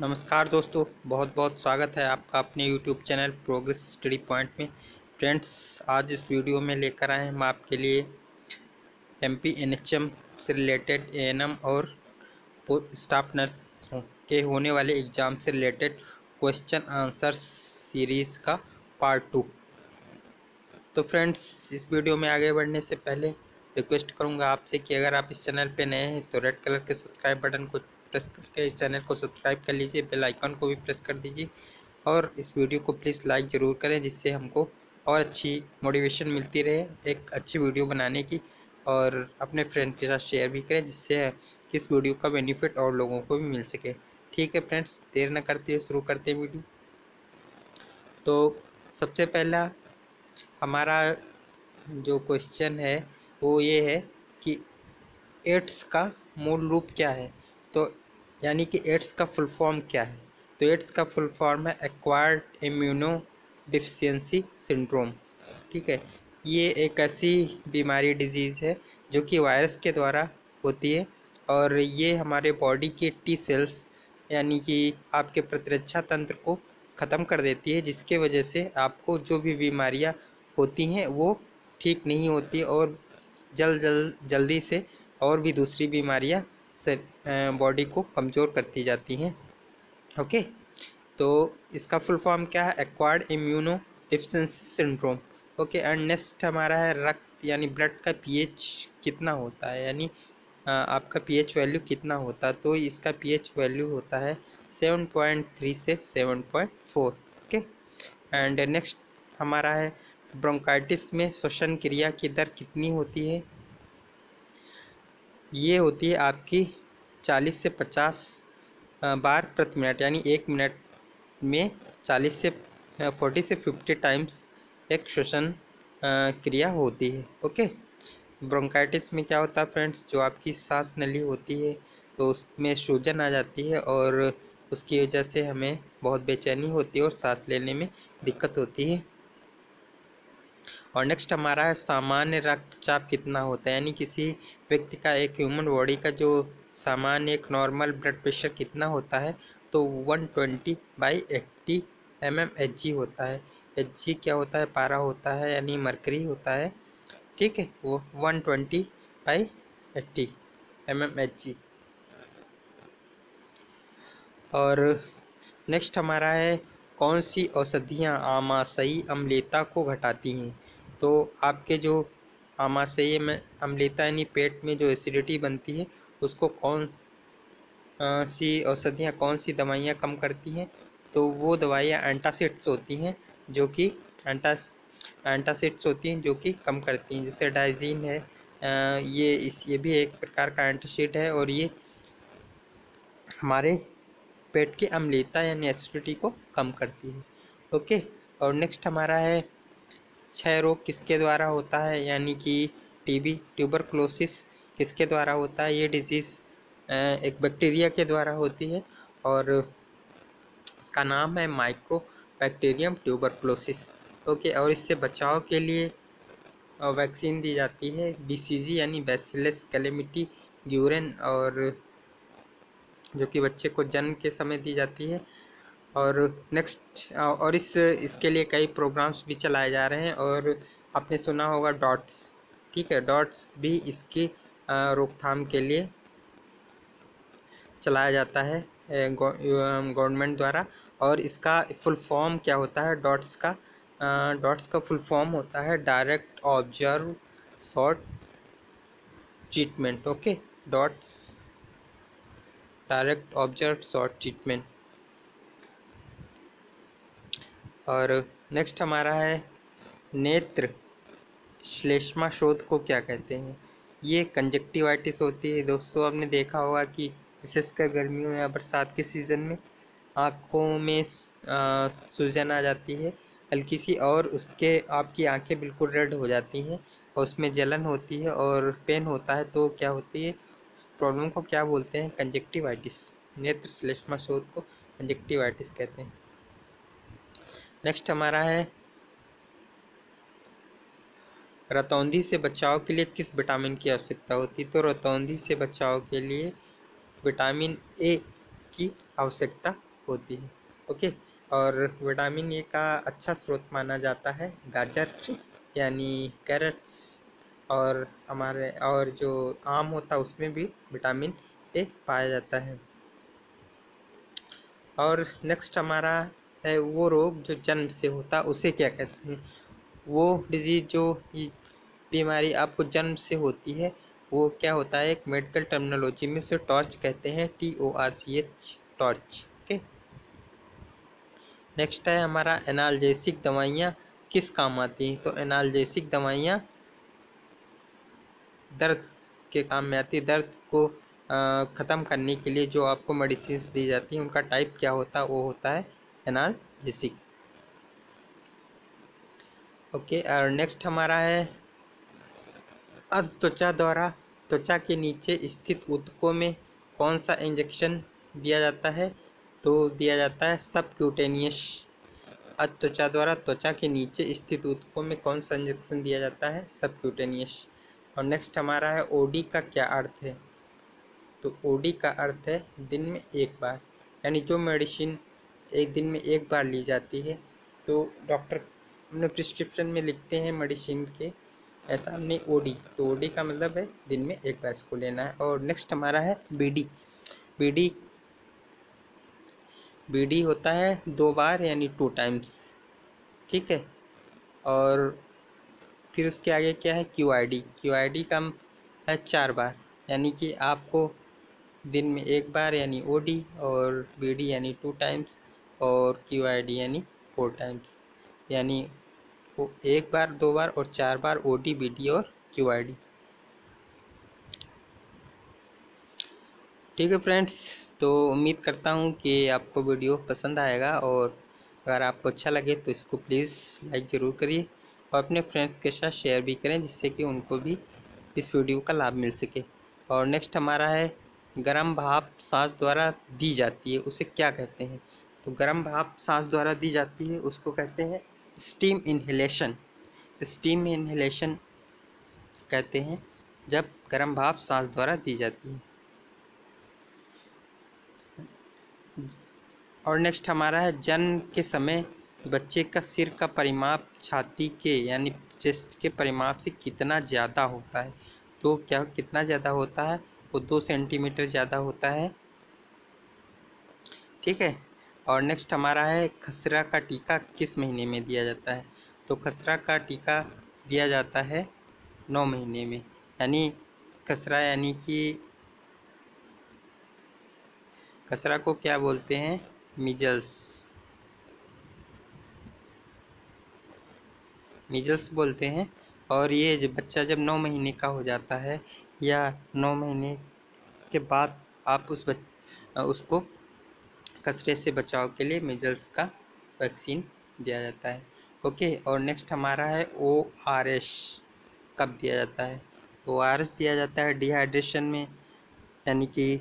नमस्कार दोस्तों, बहुत बहुत स्वागत है आपका अपने YouTube channel progress study point में। फ्रेंड्स, आज इस वीडियो में लेकर आए हम आपके लिए MP NHM से रिलेटेड ANM और स्टाफ नर्स के होने वाले एग्ज़ाम से रिलेटेड क्वेश्चन आंसर सीरीज़ का पार्ट 2। तो फ्रेंड्स, इस वीडियो में आगे बढ़ने से पहले रिक्वेस्ट करूंगा आपसे कि अगर आप इस चैनल पे नए हैं तो रेड कलर के सब्सक्राइब बटन को प्रेस करके इस चैनल को सब्सक्राइब कर लीजिए, बेल आइकन को भी प्रेस कर दीजिए और इस वीडियो को प्लीज़ लाइक ज़रूर करें, जिससे हमको और अच्छी मोटिवेशन मिलती रहे एक अच्छी वीडियो बनाने की। और अपने फ्रेंड के साथ शेयर भी करें, जिससे इस वीडियो का बेनिफिट और लोगों को भी मिल सके। ठीक है फ्रेंड्स, देर न करते हुए शुरू करते हैं वीडियो। तो सबसे पहला हमारा जो क्वेश्चन है वो ये है कि एड्स का मूल रूप क्या है, तो यानी कि एड्स का फुल फॉर्म क्या है। तो एड्स का फुल फॉर्म है एक्वायर्ड इम्यूनो डिफिशिएंसी सिंड्रोम। ठीक है, ये एक ऐसी बीमारी डिजीज़ है जो कि वायरस के द्वारा होती है और ये हमारे बॉडी के टी सेल्स यानी कि आपके प्रतिरक्षा तंत्र को ख़त्म कर देती है, जिसके वजह से आपको जो भी बीमारियां होती हैं वो ठीक नहीं होती और जल्दी से और भी दूसरी बीमारियां बॉडी को कमज़ोर करती जाती हैं। ओके, तो इसका फुल फॉर्म क्या है? Acquired immunodeficiency syndrome. Okay, and next हमारा है रक्त यानी ब्लड का पीएच कितना होता है, यानी आपका पीएच वैल्यू कितना होता है। तो इसका पीएच वैल्यू होता है 7.3 से 7.4। ओके, एंड नेक्स्ट हमारा है ब्रोंकाइटिस में श्वसन क्रिया की दर कितनी होती है। ये होती है आपकी 40 से 50 बार प्रति मिनट, यानी एक मिनट में 40 से 50 टाइम्स एक श्वसन क्रिया होती है। ओके, ब्रोंकाइटिस में क्या होता है फ्रेंड्स, जो आपकी सांस नली होती है तो उसमें सूजन आ जाती है और उसकी वजह से हमें बहुत बेचैनी होती है और सांस लेने में दिक्कत होती है। और नेक्स्ट हमारा है सामान्य रक्तचाप कितना होता है, यानी किसी व्यक्ति का एक ह्यूमन बॉडी का जो सामान्य एक नॉर्मल ब्लड प्रेशर कितना होता है, तो 120/80 mmHg होता है। Hg क्या होता है? पारा होता है यानी मरकरी होता है। ठीक है, वो 120/80 mmHg। और नेक्स्ट हमारा है कौन सी औषधियाँ आमाशयी अम्लता को घटाती हैं। तो आपके जो आमाशयी में अम्लता यानी पेट में जो एसिडिटी बनती है उसको कौन सी औषधियाँ, कौन सी दवाइयाँ कम करती हैं, तो वो दवाइयाँ एंटासिड्स होती हैं जो कि एंटासिड्स होती हैं जो कि कम करती हैं। जैसे डाइजीन है, ये भी एक प्रकार का एंटासिड है और ये हमारे पेट की अम्लता यानी एसिडिटी को कम करती है। ओके, और नेक्स्ट हमारा है क्षय रोग किसके द्वारा होता है, यानी कि TB ट्यूबरक्लोसिस किसके द्वारा होता है। ये डिजीज़ एक बैक्टीरिया के द्वारा होती है और इसका नाम है माइक्रो बैक्टीरियम ट्यूबरक्लोसिस। ओके, और इससे बचाव के लिए वैक्सीन दी जाती है BCG यानी बैसिलस कैलेमिटी ग्यूरेन, और जो कि बच्चे को जन्म के समय दी जाती है। और नेक्स्ट, और इसके लिए कई प्रोग्राम्स भी चलाए जा रहे हैं और आपने सुना होगा डॉट्स। ठीक है, डॉट्स भी इसकी रोकथाम के लिए चलाया जाता है गवर्नमेंट द्वारा। और इसका फुल फॉर्म क्या होता है? डॉट्स का फुल फॉर्म होता है direct observe short treatment. Okay, DOTS direct observe short treatment. और नेक्स्ट हमारा है नेत्र श्लेष्मा शोथ को क्या कहते हैं। ये कंजक्टिवाइटिस होती है। दोस्तों, आपने देखा होगा कि विशेषकर गर्मियों या बरसात के सीज़न में आँखों में सूजन आ जाती है हल्की सी और उसके आपकी आंखें बिल्कुल रेड हो जाती हैं और उसमें जलन होती है और पेन होता है। तो क्या होती है प्रॉब्लम को क्या बोलते हैं? कंजक्टिवाइटिस। नेत्र श्लेष्मा शोथ को कंजक्टिवाइटिस कहते हैं। नेक्स्ट हमारा है रतौंधी से बचाव के लिए किस विटामिन की आवश्यकता होती है। तो रतौंधी से बचाव के लिए विटामिन A की आवश्यकता होती है। ओके, और विटामिन ए का अच्छा स्रोत माना जाता है गाजर यानी कैरेट्स, और हमारे और जो आम होता है उसमें भी विटामिन ए पाया जाता है। और नेक्स्ट हमारा है वो रोग जो जन्म से होता है उसे क्या कहते हैं। वो डिजीज़ जो बीमारी आपको जन्म से होती है वो क्या होता है, एक मेडिकल टर्मिनोलॉजी में उसे टॉर्च कहते हैं, TORCH टॉर्च। ओके, नेक्स्ट है हमारा एनाल्जेसिक दवाइयाँ किस काम आती हैं। तो एनाल्जेसिक दवाइयाँ दर्द के काम में आती है, दर्द को ख़त्म करने के लिए जो आपको मेडिसिन दी जाती हैं उनका टाइप क्या होता है, वो होता है एनाल्जेसिक। ओके, और नेक्स्ट हमारा है अध त्वचा द्वारा त्वचा के नीचे स्थित ऊतकों में कौन सा इंजेक्शन दिया जाता है। तो दिया जाता है सबक्यूटेनियस। अध त्वचा द्वारा त्वचा के नीचे स्थित ऊतकों में कौन सा इंजेक्शन दिया जाता है, सबक्यूटेनियस। और नेक्स्ट हमारा है OD का क्या अर्थ है। तो OD का अर्थ है दिन में एक बार, यानी जो मेडिसिन एक दिन में एक बार ली जाती है। तो डॉक्टर अपने प्रिस्क्रिप्शन में लिखते हैं मेडिसिन के ऐसा हमने OD, तो OD का मतलब है दिन में एक बार इसको लेना है। और नेक्स्ट हमारा है BD होता है 2 बार यानी 2 टाइम्स, ठीक है। और फिर उसके आगे क्या है QID का है 4 बार, यानी कि आपको दिन में 1 बार यानी OD, और BD यानी 2 टाइम्स, और QID यानी 4 टाइम्स, यानी वो 1 बार, 2 बार और 4 बार OD, BD और QID। ठीक है फ्रेंड्स, तो उम्मीद करता हूँ कि आपको वीडियो पसंद आएगा, और अगर आपको अच्छा लगे तो इसको प्लीज़ लाइक ज़रूर करिए और अपने फ्रेंड्स के साथ शेयर भी करें, जिससे कि उनको भी इस वीडियो का लाभ मिल सके। और नेक्स्ट हमारा है गर्म भाप सांस द्वारा दी जाती है उसे क्या कहते हैं। तो गर्म भाप सांस द्वारा दी जाती है उसको कहते हैं स्टीम इन्हेलेशन कहते हैं, जब गर्म भाप सांस द्वारा दी जाती है। और नेक्स्ट हमारा है जन्म के समय बच्चे का सिर का परिमाप छाती के यानी चेस्ट के परिमाप से कितना ज़्यादा होता है। तो क्या कितना ज़्यादा होता है, वो 2 सेंटीमीटर ज़्यादा होता है, ठीक है। और नेक्स्ट हमारा है खसरा का टीका किस महीने में दिया जाता है। तो खसरा का टीका दिया जाता है 9 महीने में, यानी खसरा यानी कि खसरा को क्या बोलते हैं, मीजल्स बोलते हैं। और ये जब बच्चा जब 9 महीने का हो जाता है या 9 महीने के बाद आप उसको खसरे से बचाव के लिए मीजल्स का वैक्सीन दिया जाता है। ओके, और नेक्स्ट हमारा है ORS कब दिया जाता है। ORS दिया जाता है डिहाइड्रेशन में, यानी कि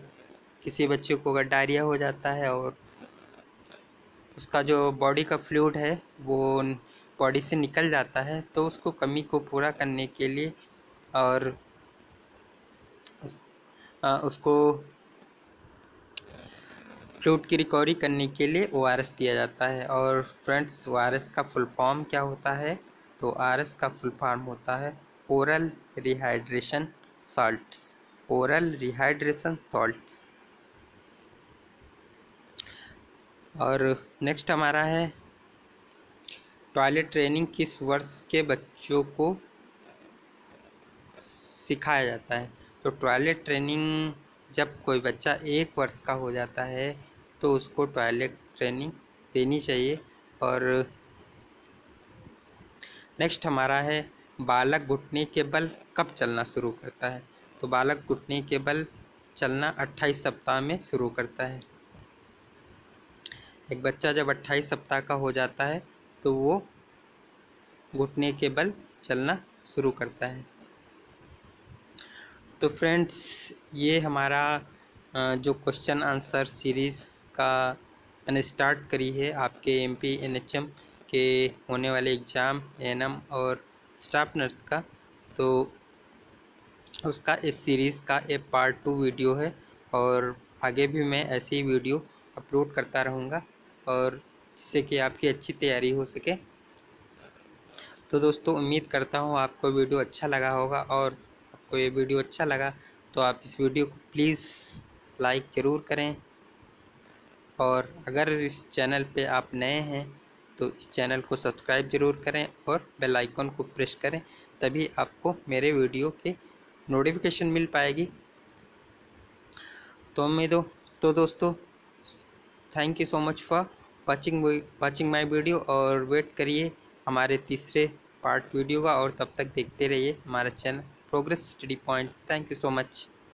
किसी बच्चे को अगर डायरिया हो जाता है और उसका जो बॉडी का फ्लूइड है वो बॉडी से निकल जाता है, तो उसको कमी को पूरा करने के लिए और उसको फ्लूइड की रिकवरी करने के लिए ORS दिया जाता है। और फ्रेंड्स ORS का फुल फॉर्म क्या होता है। तो ORS का फुल फॉर्म होता है oral rehydration salts, oral rehydration salts. और नेक्स्ट हमारा है टॉयलेट ट्रेनिंग किस वर्ष के बच्चों को सिखाया जाता है। तो टॉयलेट ट्रेनिंग जब कोई बच्चा 1 वर्ष का हो जाता है तो उसको टॉयलेट ट्रेनिंग देनी चाहिए। और नेक्स्ट हमारा है बालक घुटने के बल कब चलना शुरू करता है। तो बालक घुटने के बल चलना 28 सप्ताह में शुरू करता है। एक बच्चा जब 28 सप्ताह का हो जाता है तो वो घुटने के बल चलना शुरू करता है। तो फ्रेंड्स ये हमारा जो क्वेश्चन आंसर सीरीज़ का मैंने स्टार्ट करी है आपके MP NHM के होने वाले एग्ज़ाम ANM और स्टाफ नर्स का, तो उसका इस सीरीज़ का एक पार्ट 2 वीडियो है। और आगे भी मैं ऐसी वीडियो अपलोड करता रहूँगा और जिससे कि आपकी अच्छी तैयारी हो सके। तो दोस्तों उम्मीद करता हूँ आपको वीडियो अच्छा लगा होगा, और आपको ये वीडियो अच्छा लगा तो आप इस वीडियो को प्लीज़ लाइक ज़रूर करें, और अगर इस चैनल पे आप नए हैं तो इस चैनल को सब्सक्राइब ज़रूर करें और बेल आइकन को प्रेस करें, तभी आपको मेरे वीडियो के नोटिफिकेशन मिल पाएगी। तो दोस्तों thank you so much for watching my video, और वेट करिए हमारे तीसरे पार्ट वीडियो का, और तब तक देखते रहिए हमारा channel progress study point. Thank you so much.